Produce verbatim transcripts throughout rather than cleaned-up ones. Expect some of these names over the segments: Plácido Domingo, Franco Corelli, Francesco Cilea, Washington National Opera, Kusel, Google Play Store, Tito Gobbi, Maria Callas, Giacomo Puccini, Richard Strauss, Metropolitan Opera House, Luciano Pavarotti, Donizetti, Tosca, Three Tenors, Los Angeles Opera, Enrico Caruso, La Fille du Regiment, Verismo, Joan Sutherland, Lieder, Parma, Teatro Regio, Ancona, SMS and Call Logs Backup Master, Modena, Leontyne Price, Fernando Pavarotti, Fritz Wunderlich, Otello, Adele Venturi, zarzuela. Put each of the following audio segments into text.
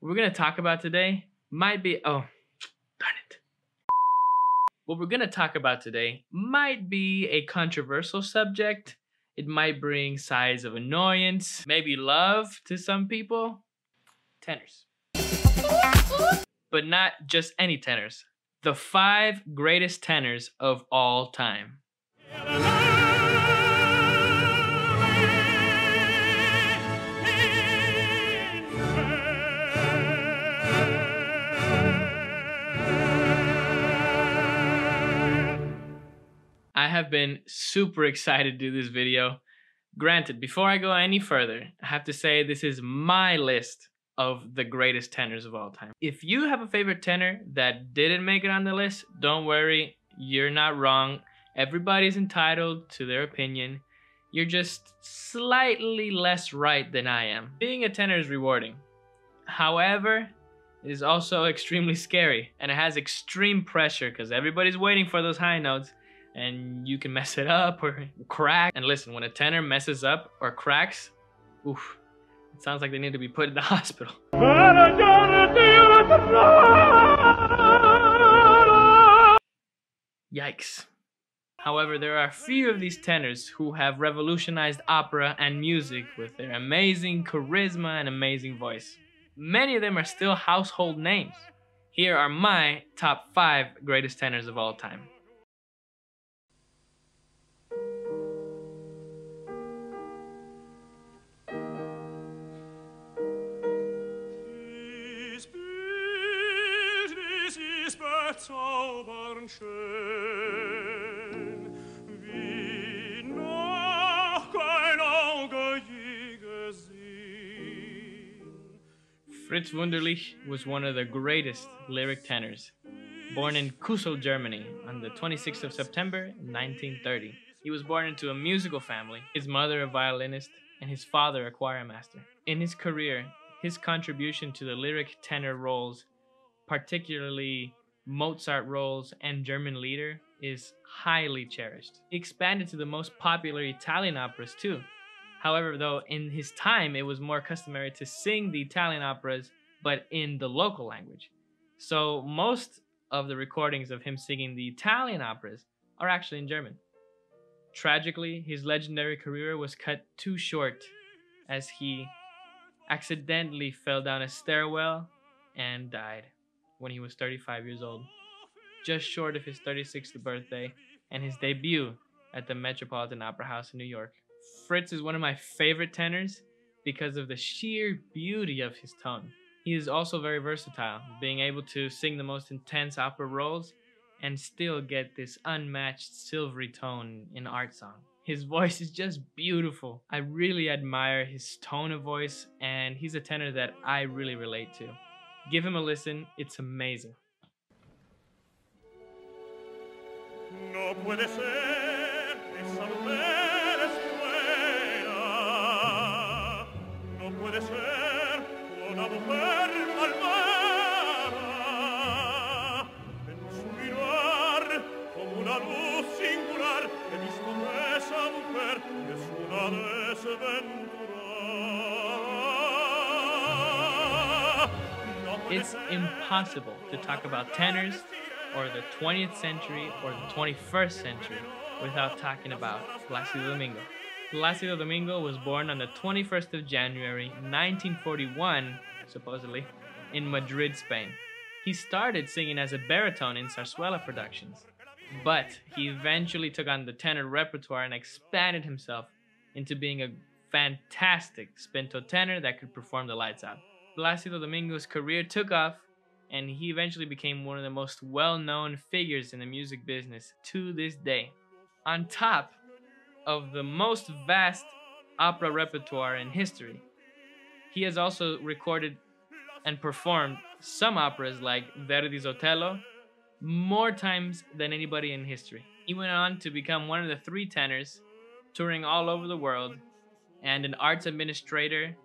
we're gonna talk about today might be, oh, darn it. What we're gonna talk about today might be a controversial subject. It might bring sighs of annoyance, maybe love to some people. Tenors. But not just any tenors. The five greatest tenors of all time. I have been super excited to do this video. Granted, before I go any further, I have to say this is my list of the greatest tenors of all time. If you have a favorite tenor that didn't make it on the list, don't worry, you're not wrong. Everybody's entitled to their opinion. You're just slightly less right than I am. Being a tenor is rewarding. However, it is also extremely scary, and it has extreme pressure because everybody's waiting for those high notes. And you can mess it up or crack. And listen, when a tenor messes up or cracks, oof, it sounds like they need to be put in the hospital. Yikes. However, there are a few of these tenors who have revolutionized opera and music with their amazing charisma and amazing voice. Many of them are still household names. Here are my top five greatest tenors of all time. Fritz Wunderlich was one of the greatest lyric tenors. Born in Kusel, Germany on the twenty-sixth of September nineteen thirty. He was born into a musical family, his mother a violinist and his father a choir master. In his career, his contribution to the lyric tenor roles, particularly Mozart roles and German Lieder, is highly cherished. He expanded to the most popular Italian operas too. However, though, in his time, it was more customary to sing the Italian operas, but in the local language. So most of the recordings of him singing the Italian operas are actually in German. Tragically, his legendary career was cut too short as he accidentally fell down a stairwell and died when he was thirty-five years old, just short of his thirty-sixth birthday and his debut at the Metropolitan Opera House in New York. Fritz is one of my favorite tenors because of the sheer beauty of his tone. He is also very versatile, being able to sing the most intense opera roles and still get this unmatched silvery tone in art song. His voice is just beautiful. I really admire his tone of voice, and he's a tenor that I really relate to. Give him a listen, it's amazing. No puede ser, esa mujer es buena. No puede ser, una mujer malvada. En su mirar, como una luz singular, he visto que esa mujer es una desventurada. It's impossible to talk about tenors or the twentieth century or the twenty-first century without talking about Plácido Domingo. Plácido Domingo was born on the twenty-first of January nineteen forty-one, supposedly, in Madrid, Spain. He started singing as a baritone in zarzuela productions, but he eventually took on the tenor repertoire and expanded himself into being a fantastic spinto tenor that could perform the lights out. Plácido Domingo's career took off, and he eventually became one of the most well-known figures in the music business to this day. On top of the most vast opera repertoire in history, he has also recorded and performed some operas like Verdi's Otello more times than anybody in history. He went on to become one of the three tenors, touring all over the world, and an arts administrator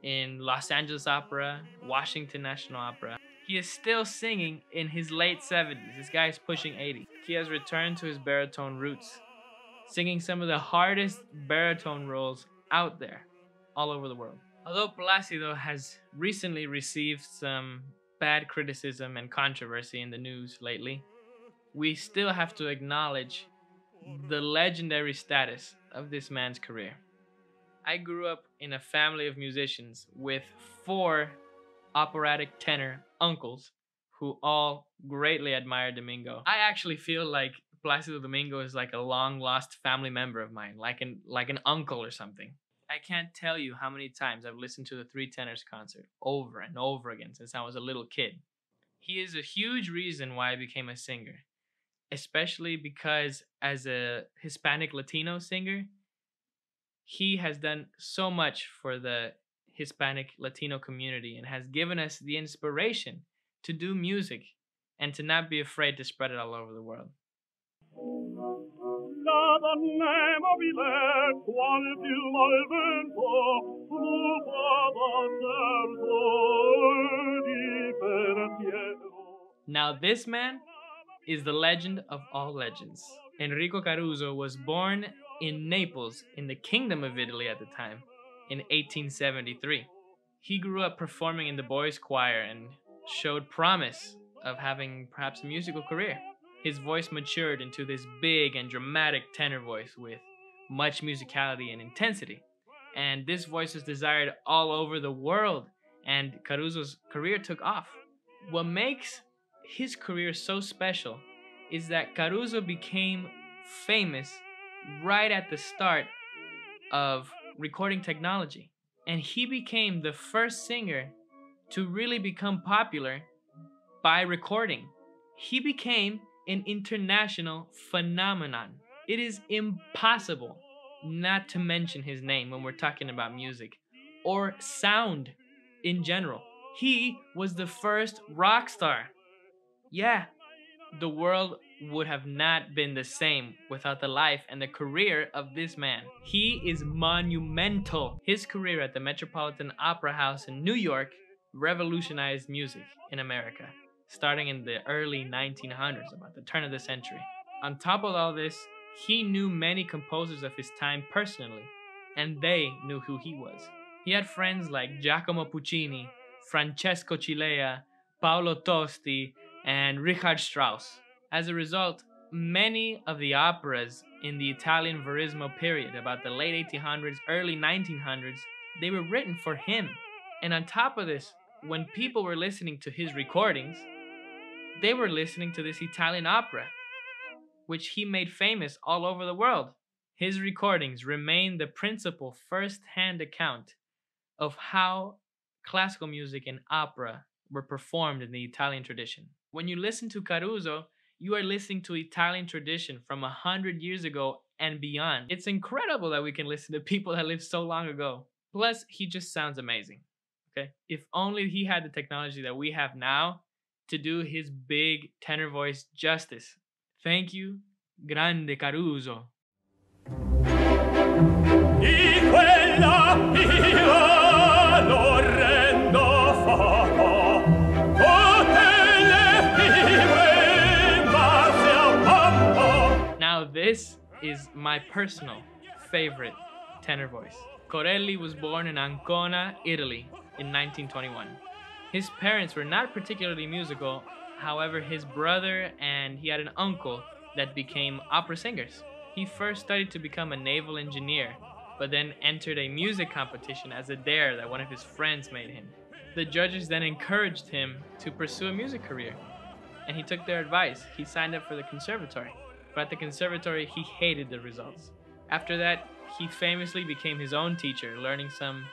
in Los Angeles Opera, Washington National Opera. He is still singing in his late seventies. This guy is pushing eighty. He has returned to his baritone roots, singing some of the hardest baritone roles out there, all over the world. Although Plácido has recently received some bad criticism and controversy in the news lately, we still have to acknowledge the legendary status of this man's career. I grew up in a family of musicians with four operatic tenor uncles who all greatly admired Domingo. I actually feel like Plácido Domingo is like a long-lost family member of mine, like an, like an uncle or something. I can't tell you how many times I've listened to the Three Tenors concert over and over again since I was a little kid. He is a huge reason why I became a singer, especially because as a Hispanic Latino singer, he has done so much for the Hispanic Latino community and has given us the inspiration to do music and to not be afraid to spread it all over the world. Now this man is the legend of all legends. Enrico Caruso was born in Naples, in the Kingdom of Italy at the time, in eighteen seventy-three. He grew up performing in the boys' choir and showed promise of having perhaps a musical career. His voice matured into this big and dramatic tenor voice with much musicality and intensity. And this voice was desired all over the world, and Caruso's career took off. What makes his career so special is that Caruso became famous right at the start of recording technology. And he became the first singer to really become popular by recording. He became an international phenomenon. It is impossible not to mention his name when we're talking about music or sound in general. He was the first rock star. Yeah, the world would have not been the same without the life and the career of this man. He is monumental. His career at the Metropolitan Opera House in New York revolutionized music in America, starting in the early nineteen hundreds, about the turn of the century. On top of all this, he knew many composers of his time personally, and they knew who he was. He had friends like Giacomo Puccini, Francesco Cilea, Paolo Tosti, and Richard Strauss. As a result, many of the operas in the Italian Verismo period, about the late eighteen hundreds, early nineteen hundreds, they were written for him. And on top of this, when people were listening to his recordings, they were listening to this Italian opera, which he made famous all over the world. His recordings remain the principal first-hand account of how classical music and opera were performed in the Italian tradition. When you listen to Caruso, you are listening to Italian tradition from a hundred years ago and beyond. It's incredible that we can listen to people that lived so long ago. Plus, he just sounds amazing, okay? If only he had the technology that we have now to do his big tenor voice justice. Thank you, grande Caruso. Now this is my personal favorite tenor voice. Corelli was born in Ancona, Italy in nineteen twenty-one. His parents were not particularly musical, however his brother and he had an uncle that became opera singers. He first studied to become a naval engineer, but then entered a music competition as a dare that one of his friends made him. The judges then encouraged him to pursue a music career, and he took their advice. He signed up for the conservatory, but at the conservatory he hated the results. After that, he famously became his own teacher, learning some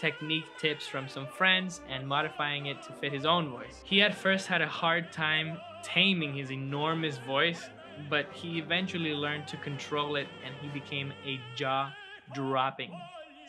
technique tips from some friends and modifying it to fit his own voice. He at first had a hard time taming his enormous voice, but he eventually learned to control it and he became a jaw-dropping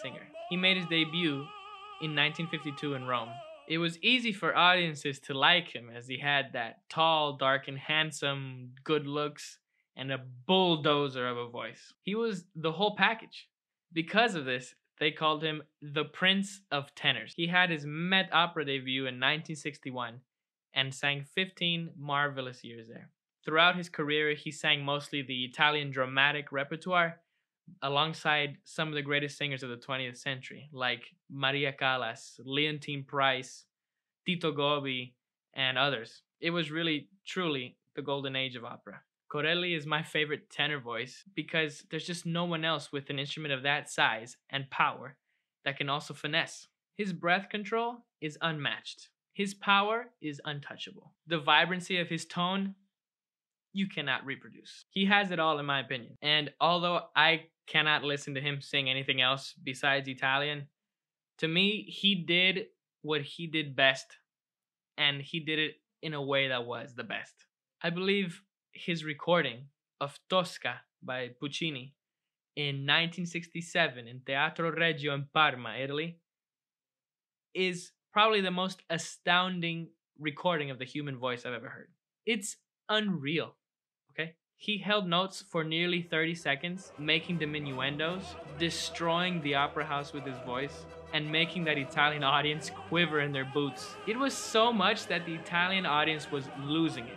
singer. He made his debut in nineteen fifty-two in Rome. It was easy for audiences to like him as he had that tall, dark and handsome, good looks, and a bulldozer of a voice. He was the whole package. Because of this, they called him the Prince of Tenors. He had his Met Opera debut in nineteen sixty-one and sang fifteen marvelous years there. Throughout his career, he sang mostly the Italian dramatic repertoire, alongside some of the greatest singers of the twentieth century, like Maria Callas, Leontyne Price, Tito Gobbi, and others. It was really, truly the golden age of opera. Corelli is my favorite tenor voice because there's just no one else with an instrument of that size and power that can also finesse. His breath control is unmatched. His power is untouchable. The vibrancy of his tone, you cannot reproduce. He has it all, in my opinion. And although I cannot listen to him sing anything else besides Italian, to me, he did what he did best, and he did it in a way that was the best. I believe his recording of Tosca by Puccini in nineteen sixty-seven in Teatro Regio in Parma, Italy, is probably the most astounding recording of the human voice I've ever heard. It's unreal, okay? He held notes for nearly thirty seconds, making diminuendos, destroying the opera house with his voice, and making that Italian audience quiver in their boots. It was so much that the Italian audience was losing it.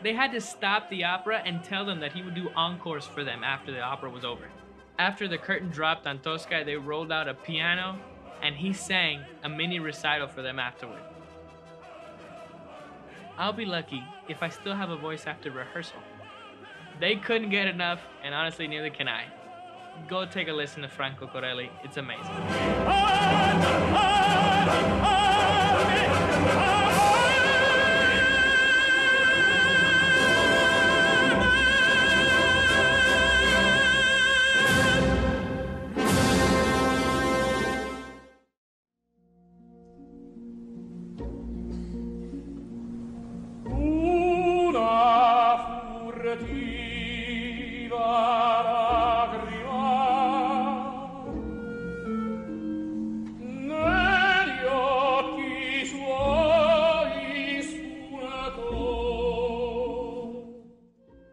They had to stop the opera and tell them that he would do encores for them after the opera was over. After the curtain dropped on Tosca, they rolled out a piano, and he sang a mini recital for them afterward. I'll be lucky if I still have a voice after rehearsal. They couldn't get enough, and honestly, neither can I. Go take a listen to Franco Corelli. It's amazing.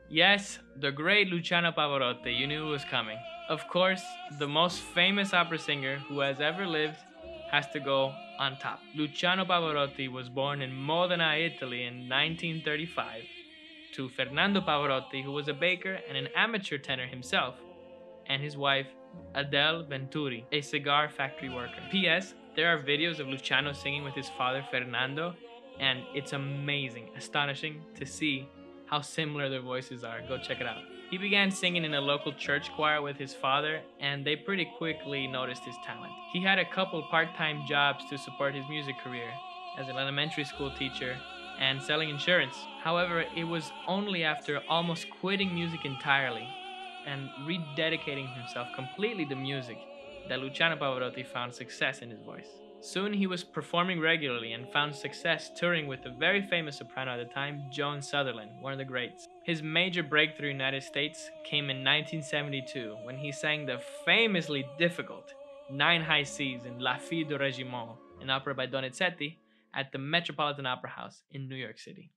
Yes, the great Luciano Pavarotti, you knew it was coming. Of course, the most famous opera singer who has ever lived has to go on top. Luciano Pavarotti was born in Modena, Italy in nineteen thirty-five to Fernando Pavarotti, who was a baker and an amateur tenor himself, and his wife, Adele Venturi, a cigar factory worker. P S There are videos of Luciano singing with his father, Fernando, and it's amazing, astonishing to see how similar their voices are. Go check it out. He began singing in a local church choir with his father, and they pretty quickly noticed his talent. He had a couple part-time jobs to support his music career, as an elementary school teacher and selling insurance. However, it was only after almost quitting music entirely and rededicating himself completely to music that Luciano Pavarotti found success in his voice. Soon he was performing regularly and found success touring with the very famous soprano at the time, Joan Sutherland, one of the greats. His major breakthrough in the United States came in nineteen seventy-two when he sang the famously difficult Nine High Seas in La Fille du Regiment, an opera by Donizetti, at the Metropolitan Opera House in New York City.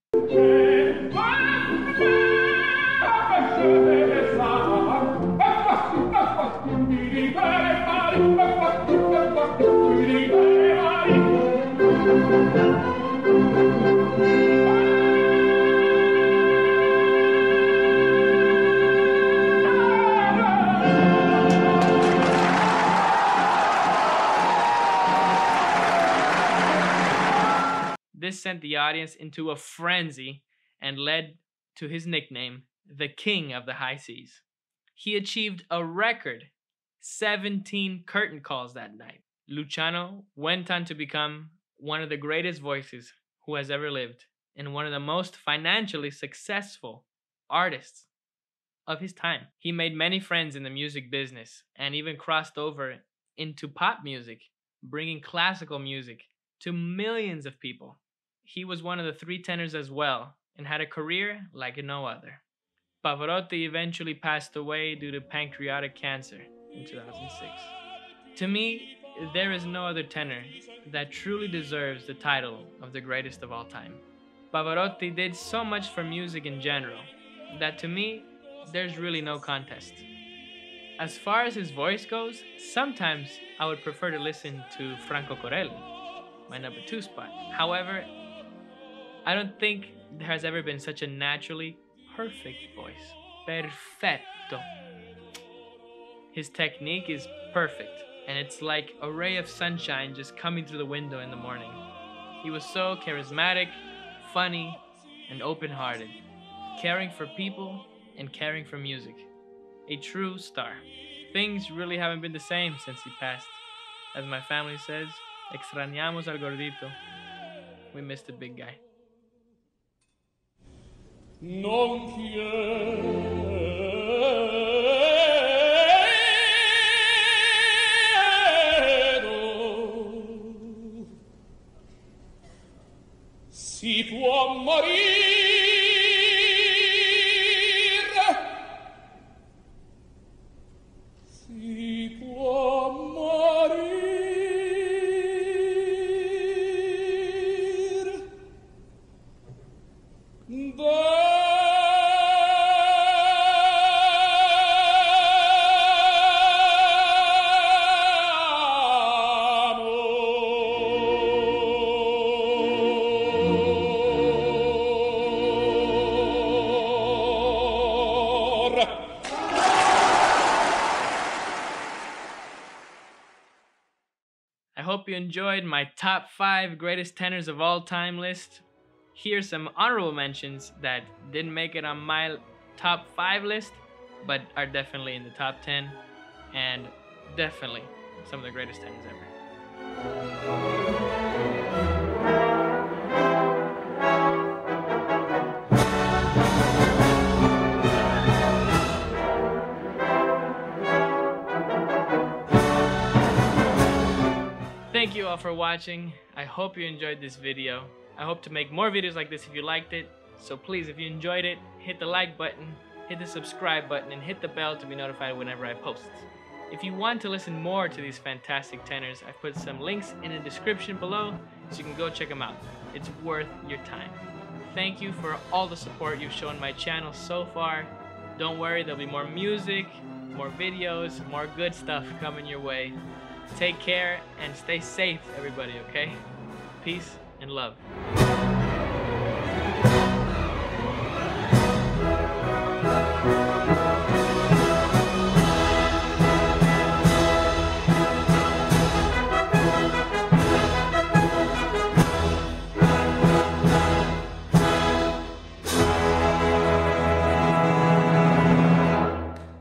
This sent the audience into a frenzy and led to his nickname, the King of the High Seas. He achieved a record seventeen curtain calls that night. Luciano went on to become one of the greatest voices who has ever lived and one of the most financially successful artists of his time. He made many friends in the music business and even crossed over into pop music, bringing classical music to millions of people. He was one of the Three Tenors as well and had a career like no other. Pavarotti eventually passed away due to pancreatic cancer in two thousand six. To me, there is no other tenor that truly deserves the title of the greatest of all time. Pavarotti did so much for music in general that to me, there's really no contest. As far as his voice goes, sometimes I would prefer to listen to Franco Corelli, my number two spot. However, I don't think there has ever been such a naturally perfect voice. Perfetto. His technique is perfect, and it's like a ray of sunshine just coming through the window in the morning. He was so charismatic, funny, and open-hearted, caring for people and caring for music. A true star. Things really haven't been the same since he passed. As my family says, extrañamos al gordito. We missed the big guy. Non quiero, si può morir, si può morir. But enjoyed my top five greatest tenors of all time list. Here's some honorable mentions that didn't make it on my top five list, but are definitely in the top ten, and definitely some of the greatest tenors ever. Thank you all for watching. I hope you enjoyed this video. I hope to make more videos like this if you liked it. So please, if you enjoyed it, hit the like button, hit the subscribe button, and hit the bell to be notified whenever I post. If you want to listen more to these fantastic tenors, I've put some links in the description below so you can go check them out. It's worth your time. Thank you for all the support you've shown my channel so far. Don't worry, there'll be more music, more videos, more good stuff coming your way. Take care and stay safe, everybody, okay? Peace and love.